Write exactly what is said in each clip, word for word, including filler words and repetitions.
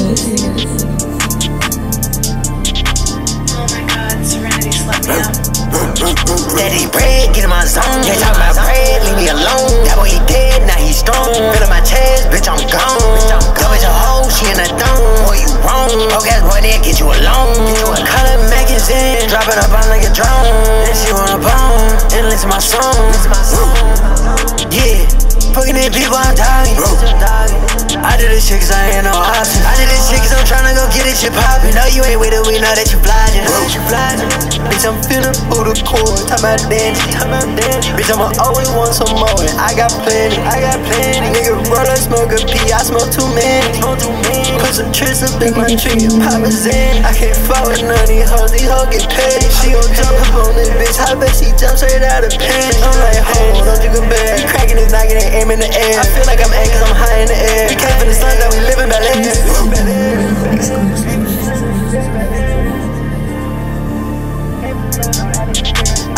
Oh my God, Serenity slept me up. Daddy bread, get in my zone. Can't talk about bread, leave me alone. That boy he dead, now he strong. Fill up my chest, bitch, I'm gone. Go with your hoe, she in a thong. Boy, you wrong. Broke ass boy, they'll get you alone. Color magazine, drop it up on like a drone. And she wanna bone, and listen to my song. Yeah, fucking these people, I'm dogging. I do this shit cause I ain't no option. I do this shit cause I'm tryna go get it, shit poppin'. No, you ain't with it, we know that you blindin'. Bitch, I'm feelin' through the core. Talk about dandy, bitch, I'ma always want some more. And I got plenty, I got plenty. Nigga, brother, smoke a pee, I smoke too many. Put some tricks up in my tree and pop a zen. I can't fuck with none of these hoes, these hoes get paid. She gon' jump up on this bitch, I bet she jump straight out of pen. I'm like, hold on, you can bear. Crackin' this knockin' and aim in the air. I feel like I'm aim cause I'm high in the air. We came from the sun that we live in Bel-Air.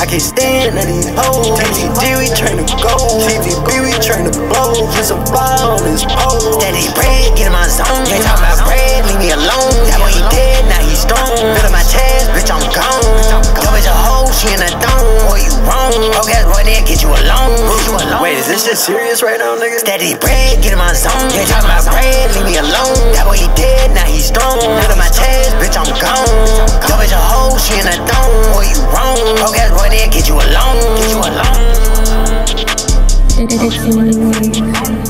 I can't stand none of these hoes. T T G we tryna go, T T B we tryna blow. Put some ball on this pole. Daddy bread, get in my zone. Can't talk about bread, leave me alone. That boy he dead, now he strong. Fill up my chest, bitch, I'm gone. Yo, bitch, a hoe, she in a thong. Boy, you wrong. Okay, boy, they'll get you alone. Wait, is this shit serious right now, nigga? Steady bread, get in my zone. Can't talk about bread, leave me alone. That boy he dead, now he strong. Look at my chest, bitch, I'm gone. Yo, bitch, a hoe, she in a thong. Boy, you wrong. Okay, boy, they'll get you alone. Get you alone.